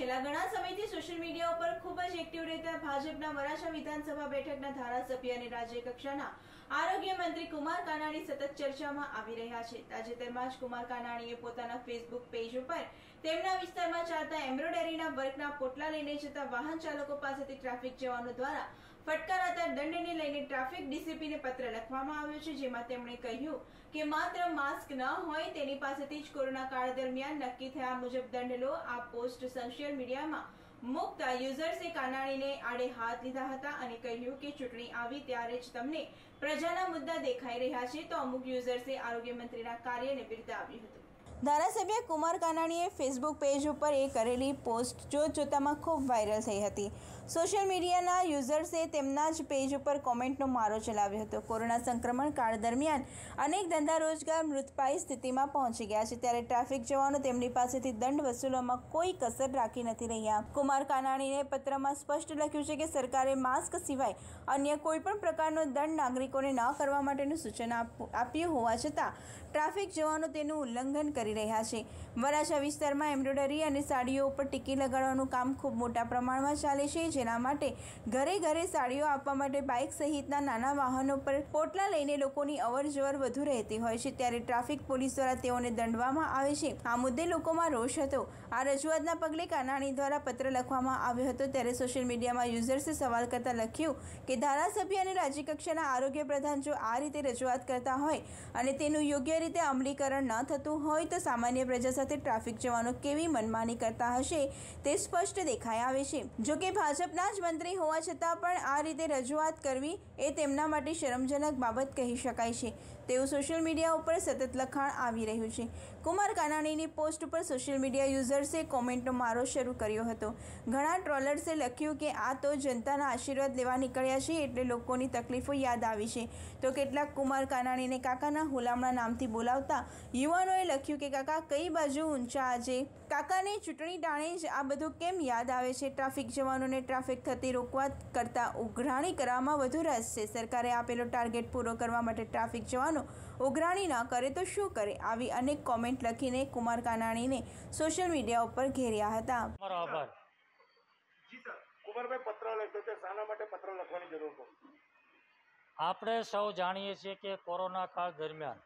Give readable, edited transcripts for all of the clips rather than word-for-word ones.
છેલ્લા ઘણા સમયથી સોશિયલ મીડિયા ઉપર ખૂબ જ એક્ટિવ રહેતા ભાજપના વરાછા વિધાનસભા બેઠકના ધારાસભ્ય અને રાજ્ય કક્ષાના આરોગ્ય મંત્રી કુમાર કાનાણી સતત ચર્ચામાં આવી રહ્યા છે। તાજેતરમાં જ કુમાર કાનાણીએ પોતાના ફેસબુક પેજ ઉપર તેમના વિસ્તારમાં ચાલતા એમ્બ્રોઇડરીના વર્કના પોટલા લઈને જતા વાહન ચાલકો પાસેથી ટ્રાફિક જવાનો દ્વારા ફટકારાતા દંડને લઈને ટ્રાફિક ડીસીપીને પત્ર લખવામાં આવ્યો છે, જેમાં તેમણે કહ્યું કે માત્ર માસ્ક ન હોય તેની પાસેથી જ કોરોના કાળ દરમિયાન નક્કી થયા મુજબ દંડ લો। આ પોસ્ટ सोशल मीडिया में मुक्त यूजर से कानाणी ने आड़े हाथ लीधा था और कहूं कि चूंटणी आई त्यारे ज तमने प्रजाना मुद्दा देखाई रहा है, तो अमुक यूजर से आरोग्य मंत्री कार्य ने बिरदाव्युं हतुं। धारासभ्य कुमार कानाणीए फेसबुक पेज पर एक करेली पोस्ट जोतजोता में खूब वायरल थई हती। सोशल मीडियाना यूजर्से तेमना ज पेज पर कॉमेंटनो मारो चलाव्यो हतो। कोरोना संक्रमण काल दरमियान अनेक धंधा रोजगार मृतपायी स्थिति में पहुंची गया है, त्यारे ट्राफिक जवानो तेमनी पासेथी दंड वसूलवामां कोई कसर राखी नथी रह्या। कुमार कानाणीए पत्र में स्पष्ट लख्युं छे के सरकारे मास्क सिवाय अन्य कोईपण प्रकारनो दंड नागरिकोने न करवा माटेनुं सूचन आप्युं होवा छतां ट्राफिक जवानो तेनुं उल्लंघन कर રહ્યા છે। વરાછા વિસ્તારમાં એમ્બ્રોઇડરી અને સાડીઓ ઉપર ટીકી લગાડવાનું કામ ખૂબ મોટા પ્રમાણમાં ચાલે છે, જેના માટે ઘરે ઘરે સાડીઓ આપવા માટે બાઇક સહિતના નાના વાહનો પર પોટલા લઈને લોકોની અવરજવર વધુ રહેતી હોય છે, ત્યારે ટ્રાફિક પોલીસ દ્વારા તેઓને દંડવામાં આવે છે। આ મુદ્દે લોકોમાં રોષ હતો। આ રજૂઆતના પગલે કાનાણી દ્વારા પત્ર લખવામાં આવ્યો હતો, ત્યારે સોશિયલ મીડિયામાં યુઝર્સે સવાલ કરતા લખ્યું કે ધારાસભ્ય અને રાજ્યકક્ષાના આરોગ્ય પ્રધાન જો આ રીતે રજૂઆત કરતા હોય અને તેનું યોગ્ય રીતે અમલીકરણ ન થતું હોય तो सामान्य प्रजा साथे ट्राफिक जवानो केवी मनमानी करता हशे ते स्पष्ट देखाई आवे छे। जो के भाजपना ज मंत्री होवा छतां पण आ रीते रजूआत करवी ए तेमना माटे शरमजनक बाबत कही शकाय छे, तेवुं सोशल मीडिया उपर सतत लखाण आवी रह्युं छे। कुमार कानाणीनी पोस्ट पर सोशल मीडिया यूजर्से कॉमेंटनो मारो शरू कर्यो हतो। घणा ट्रोलर्से लख्युं के आ तो जनताना आशीर्वाद लेवा निकळ्या छे एटले लोकोनी तकलीफो याद आवी छे, तो केटलाक कुमार कानाणीने काकाना हुलामणा नामथी बोलावता युवानोए लख्युं के काका कई बाजू ऊंचा आजे काका ने चूंटणी टाणे ज आ बधुं केम याद आवे छे। ट्राफिक जवानोने ट्राफिक थती रोकवा करता उघराणी करवामां वधु रस छे। सरकारे आपेलो टार्गेट पूरो करवा माटे ट्राफिक जवानो उघराणी न करे तो शुं करे, आवी अनेक कॉमेंट लखीने कुमार कानाणीने सोशल मीडिया उपर घेर्या हता। बराबर जी सर, कुमार भाई पत्र लख्यो ते साना माटे पत्र लखवानी जरूर पड़ी। आपणे सौ जाणीए छीए के कोरोना काल दरमियान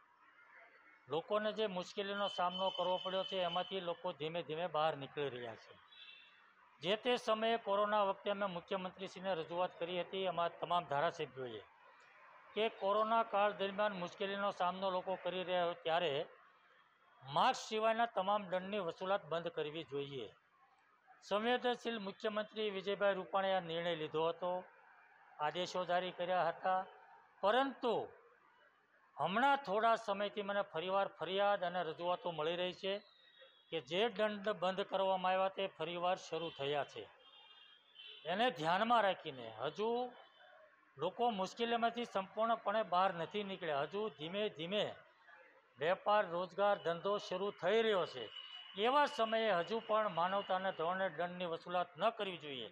लोकोने जे मुश्किलीनो सामनो करवो पड्यो छे एमांथी लोको धीमे धीमे बहार निकळी रह्या छे। जे ते समये कोरोना वखते अमे मुख्यमंत्रीश्रीने रजूआत करी हती, अमारा तमाम धारासभ्योए के कोरोना काल दरमियान मुश्किलीनो सामनो लोको करी रह्या होय त्यारे मास्क सिवायना तमाम दंडनी वसूलात बंध करवी जोईए। संवेदनशील मुख्यमंत्री विजयभाई रूपाणीए निर्णय लीधो हतो, आदेशो जारी कर्या हता, परंतु हमणां थोड़ा समयथी मने फरीवार फरियाद अने रजूआतो मळी रही छे के जे दंड बंध करवामां आव्या ते फरीवार शरू थया छे। एने ध्यानमां राखीने हजू लोको मुश्केलीमांथी संपूर्णपणे बहार नथी निकळ्या। हजू धीमे धीमे वेपार रोजगार धंधो शरू थई रह्यो छे, एवा समये हजू पण मानवताने धोरणे दंडनी वसूलात न करवी जोईए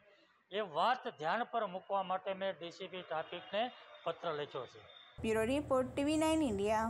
ए वात ध्यान पर मूकवा माटे मैं डीसीपी ट्राफिकने पत्र लख्यो छे। Bureau report, TV nine India.